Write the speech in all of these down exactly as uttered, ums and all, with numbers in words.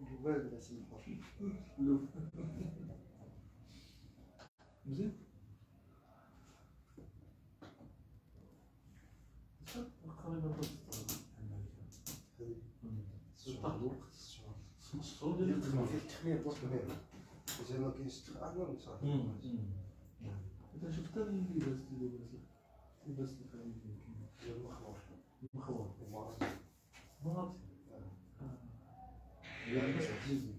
جبال يا سيدي الحر. زين؟ قريبة إذا شفت اللي لاباس لاباس المخمور المخمور مراتي لا بس عجيبني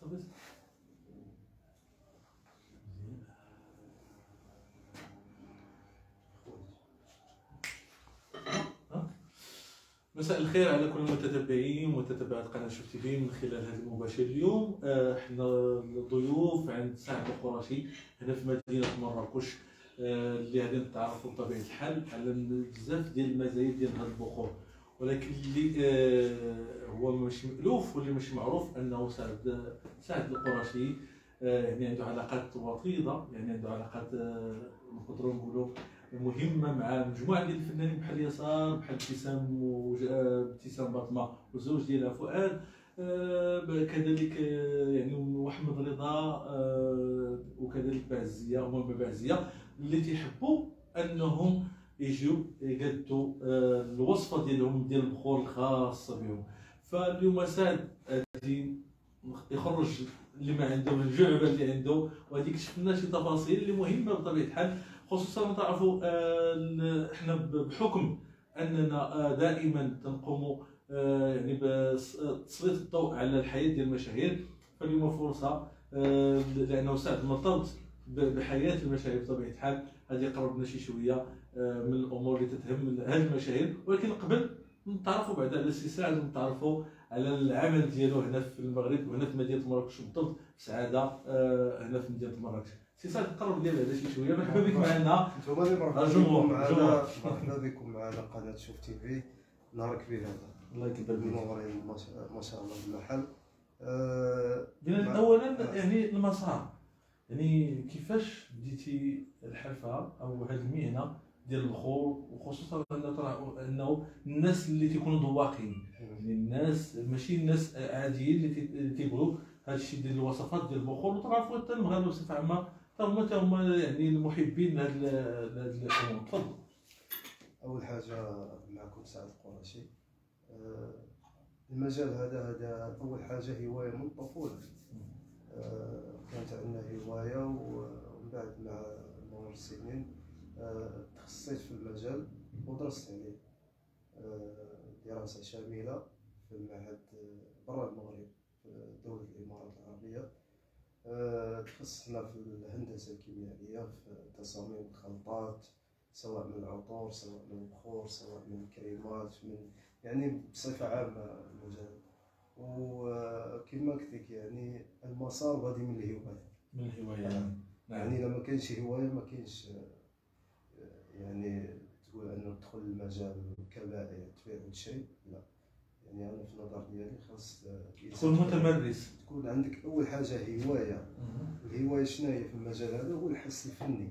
صافي مساء الخير على كل المتتبعين ومتتبعات قناة شفتي بي من خلال هذا المباشر اليوم. احنا ضيوف عند سعد القرشي هنا في مدينة مراكش اللي غادي نتعرفوا بطبيعة الحال على بزاف ديال المزايا ديال هذا البخور، ولكن اللي هو ماشي مألوف واللي ماشي معروف انه سعد سعد القرشي يعني عنده علاقات وطيدة، يعني عنده علاقات نقدروا نقولوا مهمه مع مجموعه ديال الفنانين بحال يسار بحال ابتسام ابتسام بطمة والزوج ديالها فؤاد، آه كذلك يعني محمد رضا، آه وكذلك بعزيه وماما بعزيه اللي تيحبوا انهم يجيو يقدوا آه الوصفه ديالهم ديال البخور الخاصه بهم. فاليوم سعد غادي يخرج اللي ما عنده من الجعبه اللي عنده، وهذيك شفنا شي تفاصيل اللي مهمه بطبيعه الحال، خصوصا تعرفوا احنا بحكم اننا دائما تنقوموا يعني بتسليط الضوء على الحياه ديال المشاهير، فاليوم فرصه لانه سعد مرتبط بحياه المشاهير بطبيعه الحال، غادي يقربنا شي شويه من الامور اللي تتهم هاد المشاهير، ولكن قبل نتعرفوا بعد على السي سعد ونتعرفوا على العمل ديالو هنا في المغرب وهنا في مدينه مراكش بالضبط سعاده هنا في مدينه مراكش. سي سعد قرب لي بعدا شي شويه. مرحبا بك معنا الجمهور، مرحبا بكم معنا قناه شوف تي في. نهار كبير هذا الله يكبر بك، منورين ما شاء الله بالمحل. قلنا اولا يعني المسار، يعني كيفاش بديتي الحرفه او هذه المهنه ديال البخور، وخصوصا انه الناس اللي تيكونوا ذواقين، يعني الناس ماشي الناس عاديين اللي تيبغوا هذا الشيء ديال الوصفات ديال البخور، وتعرفوا حتى المغاربه بصفه عامه هما حتى هما يعني المحبين لهاد لهاد الامور. تفضل. اول حاجه معكم سعد القرشي. أه المجال هذا هذا اول حاجه هوايه من الطفوله، أه كانت عندنا هوايه، ومن بعد مع مرور السنين أه تخصصت في المجال ودرست عليه أه دراسه شامله في المعهد برا المغرب في دوله الامارات العربيه. أه تخصصنا في الهندسه الكيميائيه في تصاميم الخلطات، سواء من العطور سواء من البخور سواء من الكريمات، من يعني بصفه عامه المجال. وكما قلت لك يعني المسار غادي من الهوايه من الهوايه يعني, يعني لما كاينش هوايه ما كاينش يعني تقول انه ندخل المجال كبائر تبيع هاد الشيء، لا. يعني انا في النظر ديالي خاص تكون متمرس، تكون عندك اول حاجه هوايه. الهوايه شنو هي في المجال هذا؟ هو الحس الفني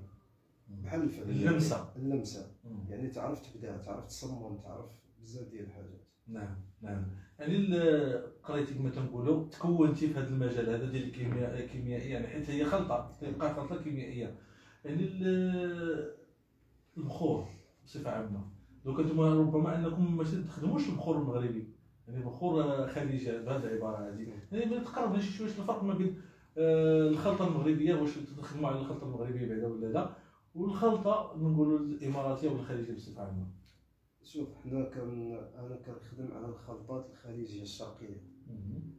بحال الفن، اللمسه اللمسه يعني تعرف تبدع، تعرف تصمم، تعرف بزاف ديال الحاجات. نعم نعم يعني قريتي كما تنقولوا تكونتي في هذا المجال هذا ديال الكيمياء الكيميائيه، يعني حيت هي خلطه تبقى خلطه كيميائيه، يعني البخور بصفه عامه. دوك انتما ربما انكم ما تخدموش البخور المغربي، يعني بخور خليجي بهذه العباره هذه، يعني تقرب لنا شي شويه الفرق ما بين الخلطه المغربيه، واش تخدموا على الخلطه المغربيه بعدا ولا لا، والخلطه نقولوا الاماراتيه والخليجيه بصفه عامه. شوف حنا كان انا كنخدم على الخلطات الخليجيه الشرقيه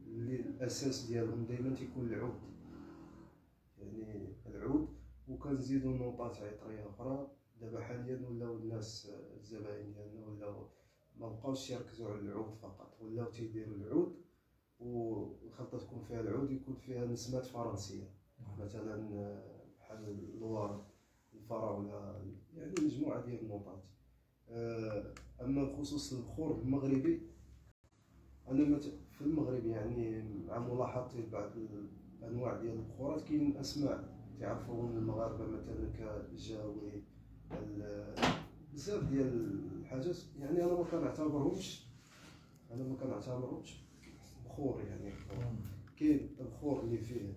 اللي الاساس ديالهم دائما تيكون العود، يعني العود وكنزيدوا نوطات عطريه اخرى. دابا حاليا ولاو الناس الزبائن ديالنا ولاو ما بقاوش يركزوا على العود فقط، ولاو تيديروا العود والخلطه تكون فيها العود، يكون فيها نسمات فرنسيه مثلا بحال اللوار الفراوله، يعني مجموعه ديال النوطات. اما بخصوص البخور المغربي انا في المغرب يعني مع ملاحظتي بعض الانواع ديال البخورات كاين اسماء تعرفوهم المغاربه مثلا كجاوي بزاف ديال الحاجات يعني انا ما كنعتبرهمش انا ما كنعتبرهمش بخور يعني كاين البخور اللي فيه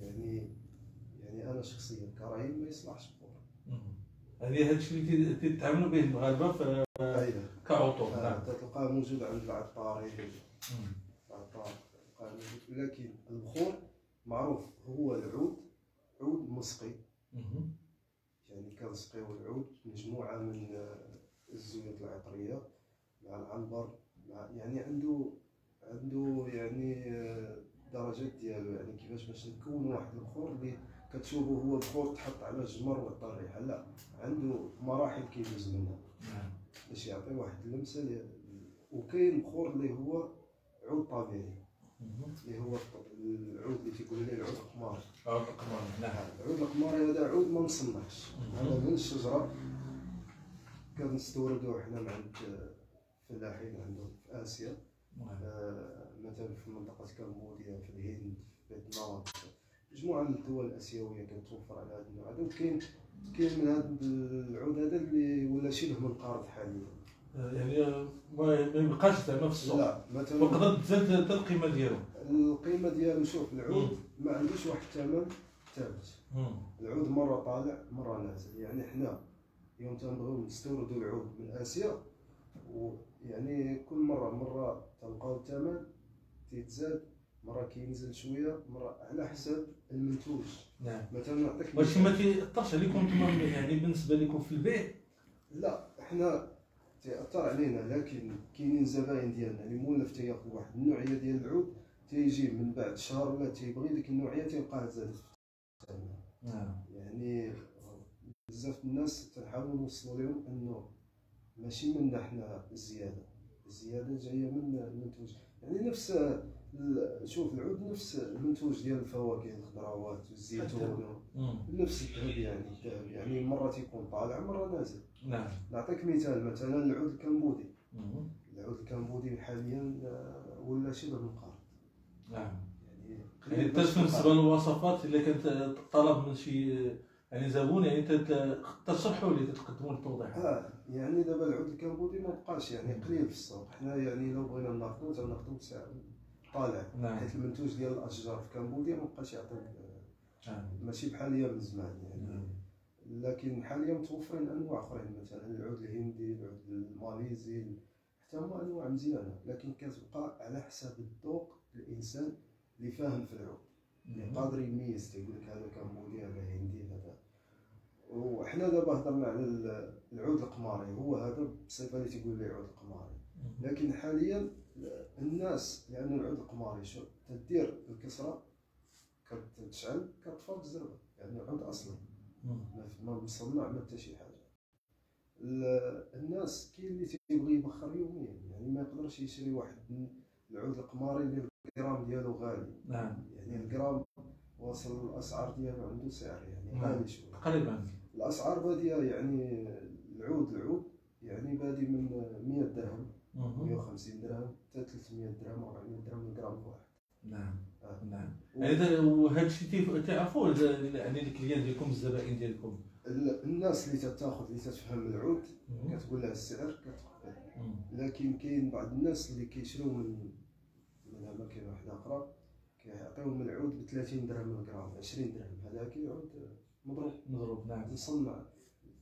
يعني يعني انا شخصيا كرهيم ما يصلحش بخور. هذه هذا الشيء اللي تتعاملوا به المغاربه في كعطور تلقاه موجود عند بعض الطاري بعض الطاري تلقاه موجود، لكن البخور معروف هو العود، عود مسقي يعني كنسقيو العود مجموعه من الزيوت العطريه مع العنبر يعني عنده عنده يعني درجات ديالو يعني كيفاش باش نكونوا واحد البخور اللي كتشوفوا هو بخور تحط على الجمر والطريحه، لا عنده مراحل كيدوز منها باش يعطي واحد اللمسه. وكاين بخور اللي هو عود طبيعي اللي هو العود اللي تيقولوا ليه العود القماري. عود القماري نعم، العود القماري هذا عود ما مصنعش، هذا من الشجره كنستوردوه حنا من عند الفلاحين عندهم في اسيا آه مثلا في منطقه كمبوديا في الهند فيتنام مجموعه من الدول الاسيويه كتوفر على هذا النوع هذا. وكاين كاين من هذا العود هذا اللي ولا شبه منقرض حاليا يعني ما يبقاش زعما في السوق، لا مثلا وقدر تزاد القيمه ديالو القيمه ديالو. شوف العود ما عندوش واحد الثمن ثابت، العود مره طالع مره نازل يعني حنا اليوم تنبغيو نستوردوا العود من اسيا ويعني كل مره مره تلقاو الثمن تيتزاد مره كينزل شويه مره على حسب المنتوج. نعم مثلا نعطيك واش ما تيأثرش عليكم انتم يعني بالنسبه لكم في البيع؟ لا حنا تيأثر علينا، لكن كاينين زباين ديالنا اللي مولف تياخذ واحد النوعيه ديال العود تيجي من بعد شهر ولا تيبغي ديك النوعيه تيلقاها زادت. نعم يعني بزاف الناس تنحاولوا نوصلوا لهم انه ماشي منا حنا الزياده، الزياده جايه من المنتوج يعني نفس شوف العود نفس المنتوج ديال الفواكه الخضروات والزيتون نفس الذهب يعني الذهب يعني مره تيكون طالع مره نازل. نعم نعطيك مثال مثلا العود الكمبودي، العود الكمبودي حاليا ولا شبه منقرض. نعم يعني حتى بالنسبه للوصفات اللي كانت طلب من شي يعني زبون يعني تشرحوا لي تقدموا التوضيح. اه يعني دابا العود الكمبودي ما بقاش يعني قليل في السوق، حنا يعني لو بغينا ناخذو تناخذو بسعر طالع حيت المنتوج ديال الاشجار في كمبوديا ما بقاش يعطي ماشي بحال ايام زمان يعني. لكن حاليا متوفرين انواع اخرين مثلا العود الهندي العود الماليزي حتى هما انواع مزيانه، لكن كتبقى على حسب الذوق الانسان اللي فاهم في العود اللي قادر يميز تيقول لك هذا كمبودي هذا هندي هذا. وحنا دابا هضرنا على العود القماري هو هذا بصفه اللي تيقول لي عود القماري، لكن حاليا الناس لأن العود القماري شو تدير الكسرة كتشعل كتفرق الزربة يعني العود أصلا ما مصنع ما حتى شي حاجة. الناس كاين اللي تيبغي يبخر يوميا يعني ما يقدرش يشري واحد العود القماري اللي الجرام ديالو غالي. نعم يعني الجرام واصل الأسعار ديالو عنده سعر يعني غالي شوية تقريبا الأسعار بادية يعني العود العود يعني بادي من مية درهم مية وخمسين درهم حتى ثلاثمية درهم أربعمية درهم الجرام واحد. نعم نعم هذا وهذا الشيء تعرفوه يعني الكليان ديالكم الزبائن ديالكم الناس اللي تتاخذ اللي تتفهم العود كتقول لها السعر كتقبل، لكن كاين بعض الناس اللي كيشريو من من أماكن واحدة أخرى كيعطيوهم العود ب ثلاثين درهم الجرام عشرين درهم هذا كيعود مضروب مضروب. نعم مصنع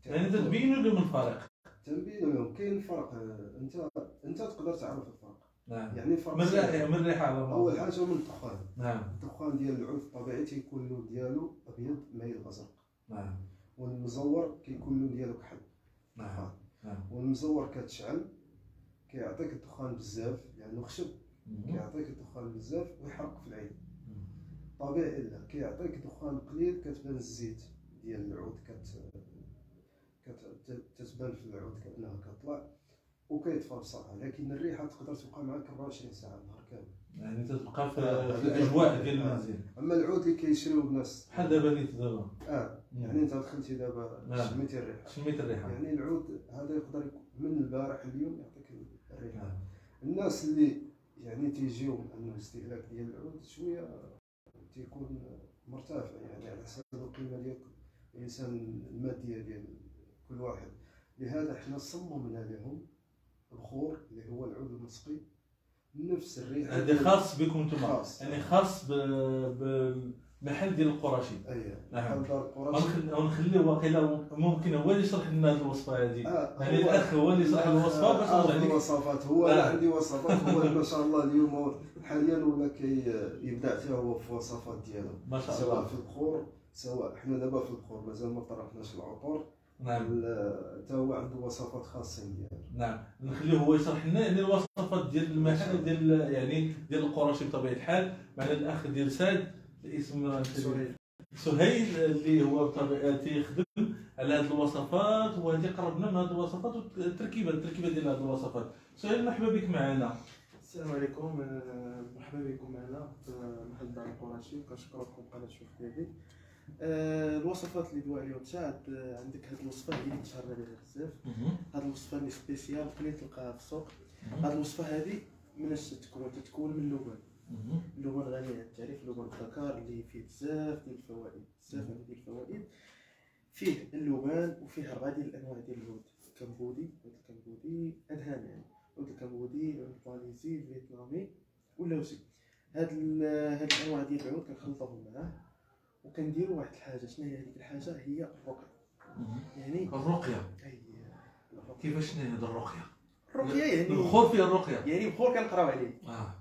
يعني تبينوا لهم الفرق تنبين لهم كاين فرق انت انت تقدر تعرف الفرق. نعم يعني فرق من الريحه من الريحه اول حاجه من الدخان. نعم الدخان ديال العود الطبيعي تيكون اللون ديالو ابيض مايل ازرق. نعم والمزور كيكون اللون ديالو كحل. نعم والمزور كتشعل كيعطيك الدخان بزاف لانه يعني خشب كيعطيك الدخان بزاف ويحرق في العين. طبيعي لا كيعطيك دخان قليل كتبان الزيت ديال العود كت تتبان في العود كأنها كطلع وكيتفرصها بصراحة، لكن الريحة تقدر تبقى معاك أربعة وعشرين ساعة نهار كامل يعني تبقى في الأجواء ديال المنزل. أما العود اللي كيشريوه الناس بحال دابا اللي دابا اه يعني أنت دخلتي دابا شميتي الريحة شميتي الريحة يعني العود هذا يقدر يكون من البارح اليوم يعطيك الريحة. آه. الناس اللي يعني تيجيهم أنه الاستهلاك ديال العود شوية تيكون مرتفع يعني على حسب القيمة ديال الإنسان المادية ديال كل واحد. لهذا احنا صممنا لهم الخور اللي هو العود المسقي نفس الريحه. هذا خاص بكم انتم، يعني خاص بمحل ديال القرشي. اييه محل دار القرشي. ونخليه واقيلا ممكن هو اللي يشرح لنا الوصفه هذه. آه يعني الاخ هو اللي يشرح الوصفه باش نرجع لك. الوصفات هو آه. عندي وصفات هو ما شاء الله اليوم حاليا ولا كيبدع فيها هو في الوصفات ديالو. ما شاء الله. سواء في الخور، سواء احنا دابا في الخور مازال ما طرحناش العطور. نعم حتى هو عنده وصفات خاصه ديالو. نعم نخليه هو يشرح لنا يعني الوصفات ديال المحل ديال يعني ديال القرشي بطبيعه الحال. معنا الاخ ديال سعد اسمه سهيل، سهيل اللي هو بطبيعه يخدم على هذه الوصفات وغادي يقربنا من هذه الوصفات والتركيبه التركيبه ديال هذه الوصفات. سهيل مرحبا بك معنا. السلام عليكم، مرحبا بكم معنا في محل دار القرشي. كنشكركم قناه شفتي. الوصفات اللي دوى عليهم سعد، عندك هاد الوصفه اللي تشهرنا بها بزاف، هاد الوصفه اللي سبيسيال قليل تلقاها في السوق. هاد الوصفه هذه مناش تتكون؟ تتكون من اللبن. اللبن غني عن التعريف، اللبن الذكر اللي فيه بزاف ديال الفوائد، بزاف ديال الفوائد. فيه اللبن وفيه أربعة ديال الأنواع ديال العود، الكمبودي، عود الكمبودي، أدهان يعني، عود الكمبودي، عود الباليزي، الفيتنامي واللوزي. هاد هاد الأنواع ديال العود كنخلطوهم معاه وكنديروا واحد الحاجه. شنو هي هذيك الحاجه؟ هي الرقيه. يعني الرقيه هي كيفاش؟ شنو هي هذه الرقيه؟ الرقيه يعني الخور فيها الرقيه، يعني الخور كنقراو عليه. اه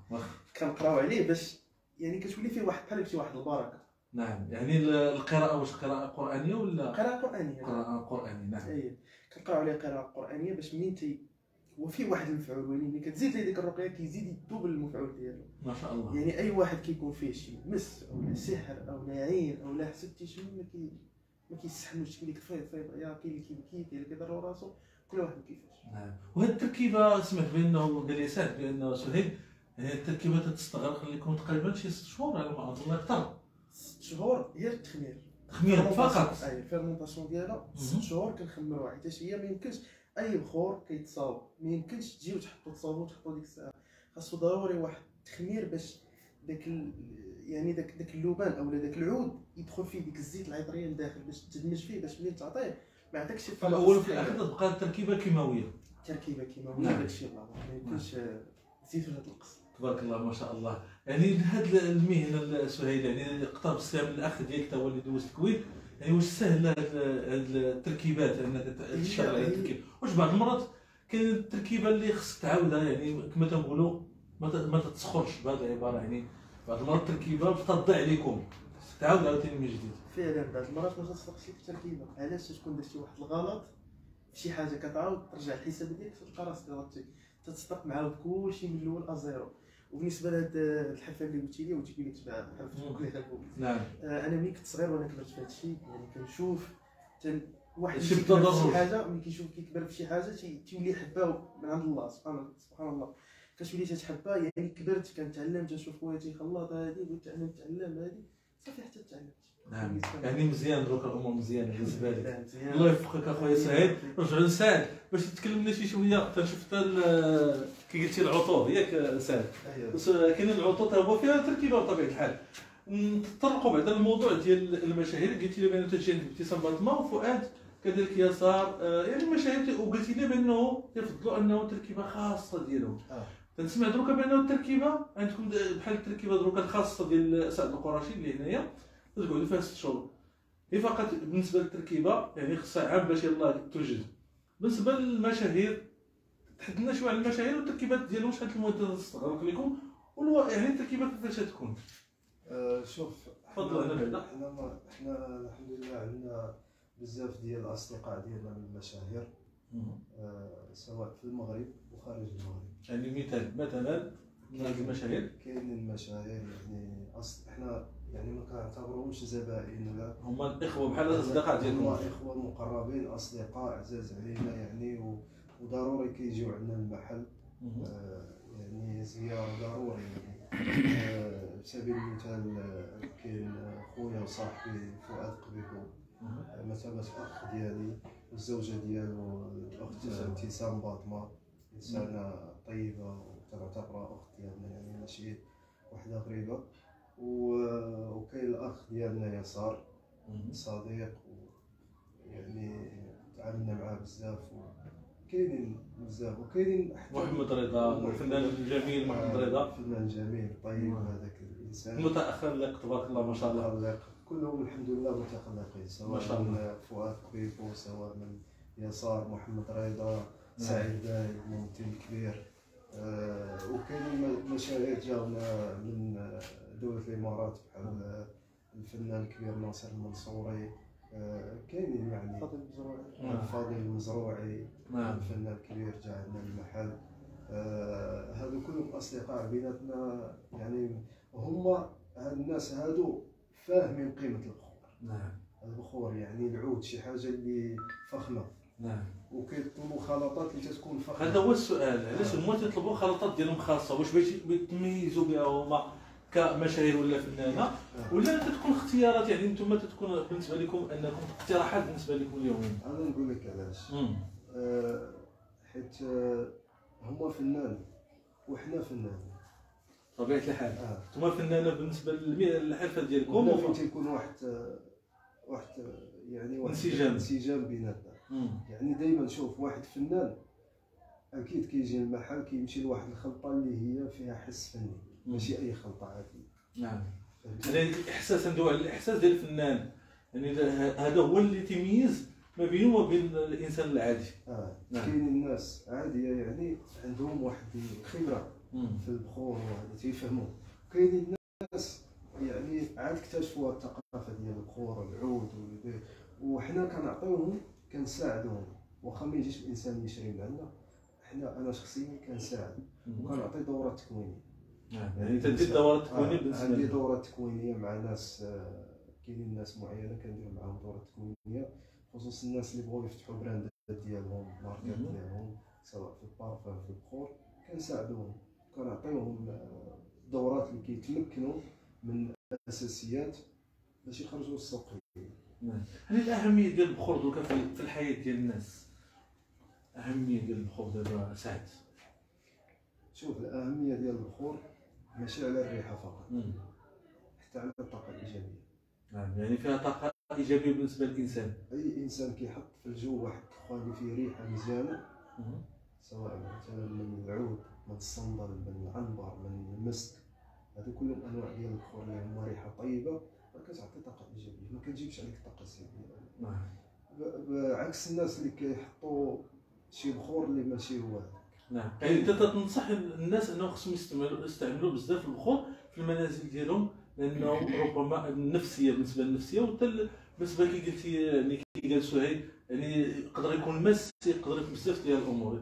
كنقراو عليه باش يعني كتولي فيه واحد بحال شي واحد البركه. نعم يعني القراءه، واش قراءه قرانيه ولا قراءه قرانيه؟ قراءه قرانيه. نعم اي كنقراو عليه قراءه قرانيه باش منين تي هو فيه واحد المفعول، يعني ملي كتزيد ليه ديك الرقيه كيزيد يدوبل المفعول ديالو. ما شاء الله. يعني اي واحد كيكون فيه شي مس او سحر او عين او لا حسد شي ما كي ما كيستحملش، كاين اللي كيفيض فيض، يا كاين اللي كيبكي، كاين اللي كيضر راسو، كل واحد كيفاش. نعم وهاد التركيبه سمعت بانه قال لي سعد بانه سهيل هي التركيبه تستغرق لكم تقريبا شي ست شهور على ما اظن، اكثر. ست شهور هي التخمير. تخمير فقط. اي الفيرمونطاسيون ديالها ست شهور كنخمروها، حيت هي ما يمكنش اي بخور كيتصاوب، ما يمكنش تجيو تحطو تصاوبو وتحطو ديك الساعه، خاصو ضروري واحد التخمير باش داك ال... يعني داك داك اللبان اولا داك العود يدخل فيه ديك الزيت العطريه لداخل باش تدمج فيه، باش ملي تعطيه ما عندكش شي في الاول وفي الاخر تبقى التركيبه كيماويه. تركيبه كيماويه داكشي الله ما يمكنش زيت ولا تنقص. تبارك الله ما شاء الله. يعني هاد المهنه سهيل يعني اقترب السلام الاخ ديالك تا هو اللي دوز الكويت، يعني واش سهله هاد التركيبات انك تشتغل على التركيب؟ واش بعض المرات كاين التركيبه اللي خصك تعاودها، يعني كما تنقولوا ما تتسخرش بهذه العباره، يعني بعض المرات التركيبه بتضيع عليكم خصك تعاودها عاوتاني من جديد. فعلا بعض المرات ما تتسخرش ليك التركيبه، علاش؟ تكون درتي واحد الغلط شي حاجه كتعاود ترجع الحساب ديالك تلقى راسك غلطتي، تتصدق معاود كلشي من الاول ازيرو. وبالنسبه لهاد الحرفه اللي قلتي لي وتقول لي تبع حرفه. نعم انا ملي كنت صغير وانا كبرت في هاد الشيء، يعني كنشوف واحد شي حاجه ملي كيشوف كيكبر في شي حاجه تيولي يحبها من عند الله سبحان الله سبحان الله كتولي تتحبها. يعني كبرت كنتعلم، تنشوف خويا تيخلط هادي قلت انا نتعلم هادي صافي حتى تعلمت. نعم يعني مزيان دروك الامور مزيان بالنسبه لك. الله يوفقك اخويا سعيد. رجعوا لسعد باش تتكلم لنا شي شويه. شفت كي قلتي العطور ياك سعد، كاين العطور تا هو فيها تركيبه بطبيعه الحال. نتطرقوا بعدا للموضوع ديال المشاهير. قلتي لي بانه تجي ابتسام بطمة وفؤاد كذلك يسار، يعني المشاهير، وقلتي لي بانه يفضلوا انه تركيبه خاصه ديالهم. تنسمع دروك بانه التركيبه عندكم بحال التركيبه دروك الخاصه ديال سعد القرشي اللي هنايا تقعدوا فيها ست شهور هي فقط بالنسبه للتركيبه، يعني خصها عام باش يلاه توجد. بالنسبه للمشاهير تحدث لنا شويه على المشاهير والتركيبات ديالهم، شحال المده تستغرق لكم والو يعني التركيبات كيفاش تكون؟ أه شوف تفضلوا على بعدا. حنا حنا الحمد لله عندنا بزاف ديال الاصدقاء ديالنا من المشاهير أه سواء في المغرب وخارج المغرب. يعني مثال مثلا من هاد المشاهير كاين المشاهير يعني اصل حنا يعني ما كنعتبروهمش زبائن ولا هما الاخوه بحال الاصدقاء ديالهم، هما اخوه مقربين اصدقاء عزاز علينا يعني، وضروري كيجيو عندنا المحل آه يعني زياره ضروري يعني آه بسبب المثال كاين خويا وصاحبي فؤاد قبيكو مثلا الاخ ديالي والزوجه ديالو الاخت ابتسام بطمة، انسانه طيبه وكنعتبرها اخت ديالنا يعني ماشي وحده غريبه. وكاين الاخ ديالنا يسار صديق يعني تعاملنا معاه بزاف وكاينين بزاف وكاينين محمد رضا، الفنان الجميل محمد رضا، الفنان الجميل الطيب هذاك الانسان متأخلاق تبارك الله ما شاء الله، كلهم الحمد لله متأخلاقين سواء من فؤاد كويبو سواء من يسار محمد رضا سعيد ممثل كبير. آه وكاينين مشاهير جاونا من دولة الامارات بحال الفنان الكبير ناصر المنصوري، آه كاينين يعني فاضل المزروعي فاضل المزروعي الفنان الكبير جا عندنا المحل، آه هادو كلهم اصدقاء بيناتنا يعني هما هاد الناس هادو فاهمين قيمة البخور. نعم البخور يعني العود شي حاجة اللي فخمة. نعم وكيطلبوا خلطات اللي تتكون فخمة. هذا هو السؤال، علاش هما تيطلبوا خلطات ديالهم خاصة؟ واش باش يتميزوا بها هما كمشاهير ولا فنانة، ولا تتكون اختيارات يعني نتوما تتكون بالنسبة لكم انكم اقتراحات بالنسبة لكم اليومين؟ أنا نقول لك علاش، أه حيت هما فنان وحنا فنان طبيعة الحال. نتوما آه. فنانة بالنسبة للحرفة ديالكم وفين تيكون واحد واحد يعني واحد انسجام انسجام بيناتنا، يعني دائما نشوف واحد فنان أكيد كيجي المحل كيمشي لواحد الخلطة اللي هي فيها حس فني ماشي أي خلطة عادية. نعم يعني الإحساس ندوي على الإحساس ديال الفنان، يعني هذا هو اللي تيميز ما بينه وما بين الإنسان العادي. آه نعم. كاين الناس عادية يعني عندهم واحد الخبرة في البخور وهذا تيفهموه، وكاينين الناس يعني عاد اكتشفوا الثقافه ديال البخور والعود وحنا كنعطيوهم كنساعدوهم، واخا ما يجيش الانسان يشري من عندنا حنا انا شخصيا كنساعد وكنعطي دورة تكوينية. يعني انت دير دورة تكوينية بالنسبه عندي دورة تكوينية مع ناس، كاينين ناس معينة كندير معاهم دورة تكوينية خصوص الناس اللي بغاو يفتحوا براندات ديالهم ماركات ديالهم سواء في البارفان في البخور كنساعدوهم كنعطيوهم دورات اللي كيتمكنوا من الاساسيات باش يخرجوا للسوق. نعم هذه الاهميه ديال البخور دوكا في الحياه ديال الناس، اهميه ديال البخور دابا سعد. شوف الاهميه ديال البخور ماشي على الريحه فقط، حتى على الطاقه الايجابيه. نعم يعني فيها طاقه ايجابيه بالنسبه للانسان، اي انسان كيحط في الجو واحد الدخان اللي فيه ريحه مزيانه سواء مثلا من العود من الصندل من العنبر من المسك، هادو كلهم انواع ديال البخور اللي هما ريحه طيبه كتعطي طاقه ايجابيه ما كتجيبش عليك الطاقه السلبيه، بعكس الناس اللي كيحطوا شي بخور اللي ماشي هو هذاك. نعم يعني انت تنصح الناس انهم خصهم يستعملوا يستعملوا بزاف البخور في المنازل ديالهم لانه ربما النفسيه بالنسبه للنفسيه وحتى بالنسبه كي قلتي يعني كي قال سهيل يعني يقدر يكون مس يقدر يكون بزاف ديال الامور.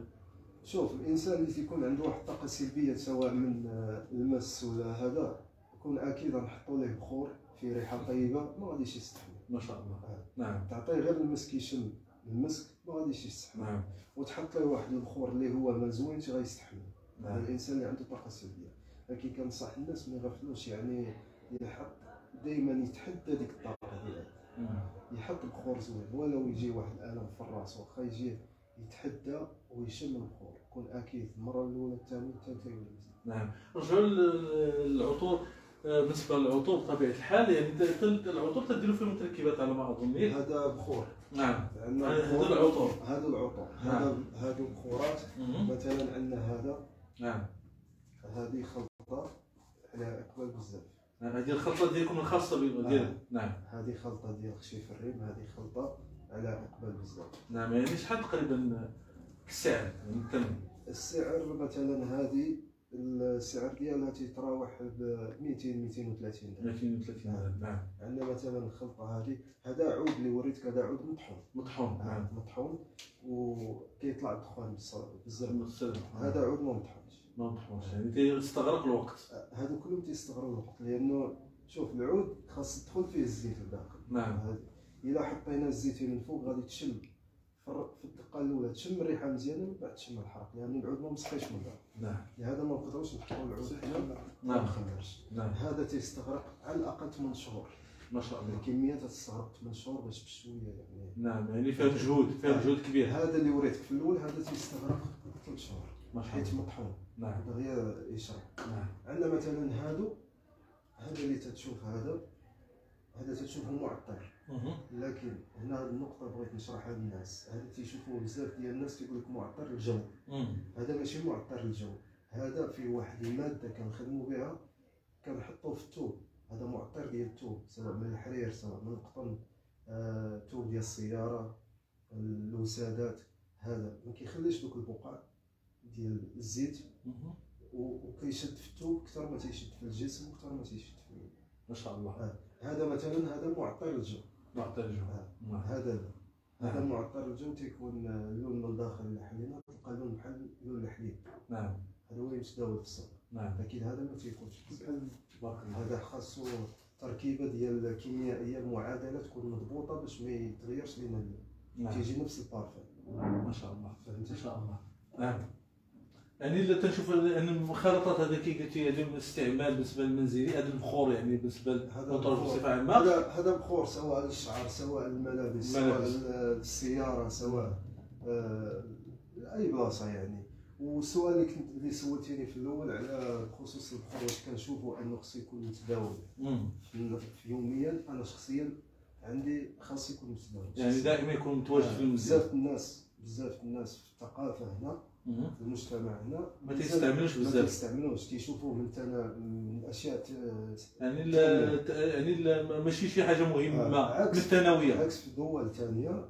شوف الانسان اللي تيكون عنده واحد الطاقه سلبيه سواء من المس ولا هذا يكون اكيد غنحطوا ليه بخور فيه ريحه طيبه ما غاديش يستحمل ما شاء الله. آه. نعم تعطيه غير المسك يشم المسك ما غاديش يستحمل. نعم وتحط ليه واحد البخور اللي هو ما زوينش غيستحمل. نعم هذا الانسان اللي عنده طاقه سلبيه، لكن كنصح الناس ما يغفلوش يعني يحط دائما يتحدى ديك الطاقه ديالها، يحط بخور زوين ولو يجي واحد الالم في الراس واخا يجيه يتحدى ويشم البخور يكون اكيد المره الاولى الثانيه الثالثه. نعم رجعوا للعطور، بالنسبه للعطور بطبيعه الحال يعني العطور تديروا فيهم تركيبات على ما اظن هذا بخور. نعم هذا العطور هذا العطور هذا هذو البخورات مثلا عندنا هذا. نعم هذه خلطه عليها اكبر بزاف، هذه الخلطه ديالكم الخاصه ديال. نعم هذه خلطه ديال خشيف الريم، هذه خلطه على اقبال بزاف. نعم يعني شحال تقريبا السعر الثمن؟ السعر مثلا هذه السعر ديالها تيتراوح ب مئتين مئتين وثلاثين. مئتين وثلاثين نعم. عندنا مثلا الخلطه هذه هذا عود اللي وريتك هذا عود مطحون مطحون. نعم مطحون وكيطلع الدخان بزاف، هذا عود ما مطحونش ما مطحونش يعني تيستغرق الوقت، هادو كلهم تيستغرق الوقت لانه شوف العود خاص تدخل فيه الزيت الداخل. نعم إلا حطينا الزيتون من فوق غادي تشم في الدقة الأولى تشم الريحة مزيانة ومن بعد تشم الحرق لأن يعني العود ما مسقيش من بعد. نعم لهذا ما نقدروش نحطو العود حنا ما نخمرش. نعم هذا تيستغرق على الأقل ثمانية شهور ما شاء الله، الكمية تستغرق ثمانية شهور باش بشوية يعني. نعم يعني فيها مجهود فيها مجهود كبير. هذا اللي وريتك في الأول هذا تيستغرق ثلاث شهور ما شاء الله حيت مطحون. نعم دغيا يشرب. نعم عندنا مثلا هادو هذا اللي تتشوف هذا هذا تشوفه معطل، لكن هنا هذه النقطة بغيت نشرحها للناس. هذا تيشوفوه بزاف ديال الناس تيقول لك معطل الجو، هذا ماشي معطل الجو، هذا فيه واحد المادة كنخدموا بها كنحطوه في الثوب، هذا معطر ديال الثوب سواء من الحرير سواء من القطن، الثوب آه، ديال السيارة، الوسادات، هذا ما كيخليش دوك البقع ديال الزيت وكيشد في الثوب أكثر ما تيشد في الجسم أكثر ما تيشد في ما شاء الله. آه. هذا مثلا هذا معطر الجو، معطر الجو آه. هذا هذا معطر الجو تيكون اللون من الداخل الحلينا تلقى لون بحال لون الحليب. نعم. هذا هو المتداول في السوق. نعم. لكن هذا ما تيكونش بحال هذا، خاصو تركيبه ديال الكيميائيه المعادله تكون مضبوطه باش ما يتغيرش لينا اللون، تيجي نفس البارفان. ما شاء الله فهمت ان شاء الله. نعم. يعني الا تنشوف ان المخالطات هذا كي قلتي هذا الاستعمال بالنسبه للمنزلي، هذا البخور يعني بالنسبه للبطرول بصفه عامه، هذا بخور سواء الشعر سواء الملابس سواء السياره سواء آه اي بلاصه يعني. وسؤالك اللي سولتيني في الاول على خصوص البخور واش كنشوفوا انه خصو يكون متداول يوميا، انا شخصيا عندي خاص يكون متداول يعني دائما يكون متواجد في المنزل. بزاف الناس بزاف الناس في الثقافه هنا في المجتمع هنا ما تيستعملوش بزاف، ما تيستعملوش، تيشوفوه من الاشياء يعني يعني ماشي شي حاجه مهمه متناويه، عكس في دول ثانيه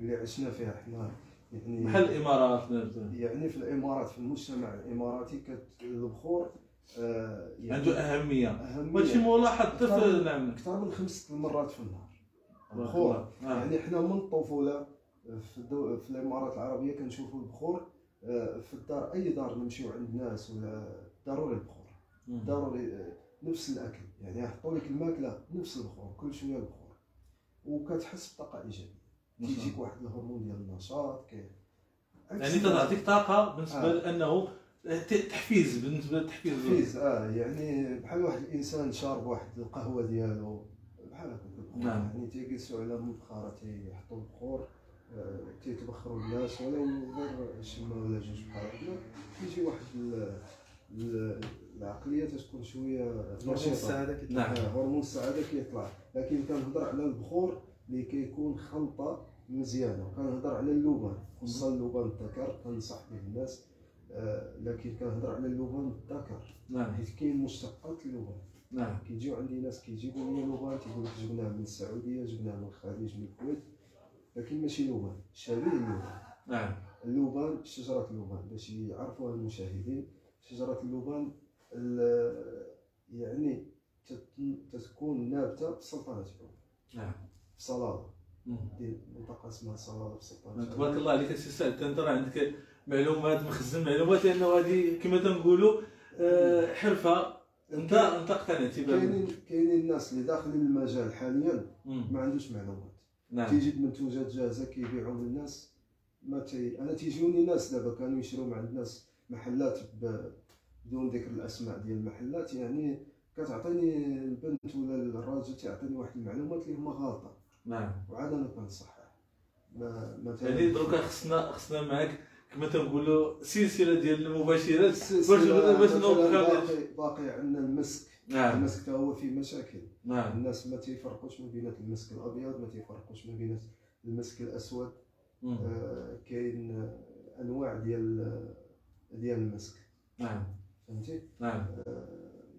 اللي عشنا فيها حنا يعني بحال الامارات. يعني في الامارات في المجتمع الاماراتي البخور آه يعني عنده اهميه، ماشي ملاحظ طفل نعم اكثر من خمس مرات في النهار البخور. آه. يعني حنا من الطفوله في, في الامارات العربيه كنشوفوا البخور في الدار، اي دار نمشيو عند ناس ولا ضروري البخور، ضروري نفس الاكل يعني يحطوا لك الماكله نفس البخور كل شويه البخور، وكتحس بطاقه ايجابيه تيجيك واحد الهرمون ديال النشاط يعني تعطيك طاقه بالنسبه آه. لانه تحفيز، بالنسبه للتحفيز تحفيز اه يعني بحال واحد الانسان شارب واحد القهوه ديالو بحال هكا. نعم. يعني تيجلسوا على مبخره تيحطوا البخور تيتبخروا الناس ولا غير شمه ولا جوج بحال هكا، تيجي واحد العقليه تتكون شويه هرمون السعاده كيطلع، هرمون السعاده كيطلع. لكن كنهضر على البخور اللي كيكون خلطه مزيانه، كنهضر على اللبن خصوصا اللبن الذكر كنصح به الناس آه، لكن كنهضر على اللبن الذكر. نعم. حيت كاين مشتقات اللبن. نعم. كيجيو عندي ناس كيجيبوا لي لبن تيقول لك جبناه من السعوديه جبناه من الخليج من الكويت، لكن ماشي لبن شبيه اللبن. نعم. اللبن شجره اللبن باش يعرفوها المشاهدين، شجره اللبن يعني تتكون نابته في السلطنه العود. نعم. صلاله ديال منطقه اسمها صلاله في السلطنه. تبارك الله عليك السي سعد، تنظر عندك معلومات مخزن معلومات، لانه هذه كما تنقولوا حرفه انت انت اقتنعتي بها. كاينين كاينين الناس اللي داخلين المجال حاليا ما عندوش معلومات. نعم. تيجيب منتوجات جاهزه كيبيعوا للناس ما تي... انا تيجوني ناس دابا كانوا يشريو مع الناس محلات بدون ذكر الاسماء ديال المحلات، يعني كتعطيني البنت ولا الراجل تيعطيني واحد المعلومات اللي هما غالطه. نعم. وعاد انا كنصحها مثلا يعني دروك خصنا خصنا معاك كما تنقولوا سلسله ديال المباشرات باش نوقفوا. باقي عندنا المسك. نعم. المسك حتى هو فيه مشاكل. نعم. الناس ما تيفرقوش ما بين المسك الابيض ما تيفرقوش ما بين المسك الاسود. آه كاين انواع ديال ديال المسك. نعم. فهمتي؟ نعم. آه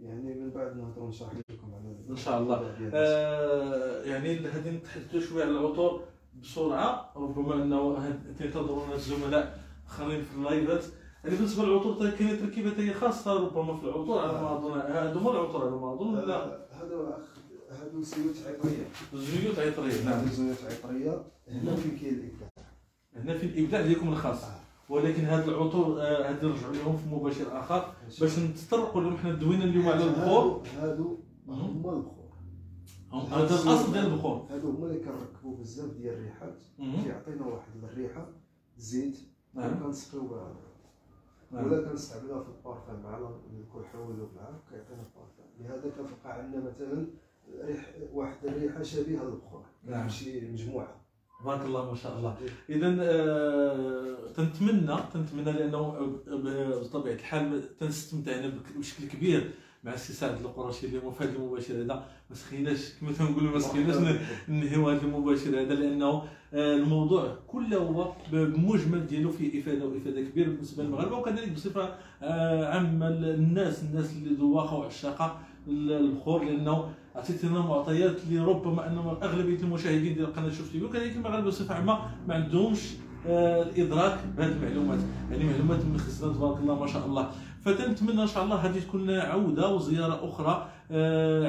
يعني من بعد نهضروا نشرح لكم على ان شاء الله. آه يعني غادي نتحدثوا شويه على العطور بسرعه، ربما انه تنتظرونا الزملاء اخرين في اللايفات. يعني بالنسبه للعطور كاينه تركيبه هي خاصه ربما في العطور على ما اظن، هادو هما العطور على ما اظن. لا هادو هادو زيوت عطريه، زيوت عطريه. نعم. زيوت عطريه هنا فين كاين الابداع، هنا فين الابداع ديالكم الخاص. ولكن هاد العطور غادي نرجعوا لهم في مباشر اخر باش نتطرقوا لهم. حنا دوينا اليوم على البخور، هادو هما البخور، هذا الاصل ديال البخور، هادو هما اللي كنركبوا بزاف ديال الريحات كيعطينا واحد الريحه زيت كنسقيو بها ولا كنستعملوها في البارفان مع الكحول ومع كيعطينا البارفان. لهذا كتلقى عندنا مثلا ريح واحد الريحه شبيهه للبخور ماشي مجموعه. بارك الله ما شاء الله. اذا آه تنتمنى تنتمنى لانه بطبيعه الحال تنستمتعنا بشكل كبير مع السي سعد القرشي اللي هو في هذا المباشر هذا. ما سخيناش كما تنقولوا ما سخيناش ننهيو هذا المباشر هذا، لانه الموضوع كله هو بمجمل ديالو فيه افاده وافاده كبيره بالنسبه للمغاربه، وكذلك بصفه عامه الناس الناس اللي ذواقه وعشاقه البخور، لانه عطيتنا معطيات اللي ربما ان اغلبيه المشاهدين ديال قناه شفتي وكذلك المغاربه بصفه عامه ما عندهمش الادراك بهذه المعلومات، يعني معلومات مخزنه تبارك الله ما شاء الله. فتنتمنى ان شاء الله هذه تكون عوده وزياره اخرى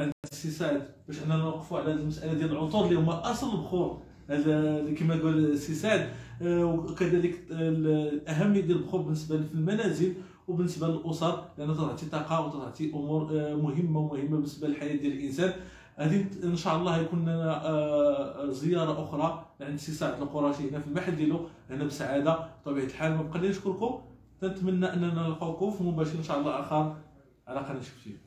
عند السي سعد باش اننا نوقفوا على هذه المساله ديال العطور اللي هما اصل البخور هذا كما قال السي سعد، وكذلك الاهميه ديال البخور بالنسبه في المنازل وبالنسبه للاسر، لانه تعطي طاقه وتعطي امور مهمه ومهمه بالنسبه للحياه ديال الانسان. هذه ان شاء الله يكون زياره اخرى عند السي سعد القرشي هنا في المحل ديالو هنا بسعاده بطبيعه الحال. ما بقى لي نشكركم، نتمنى اننا نلقاكم في مباشر ان شاء الله اخر على قناه شفتي.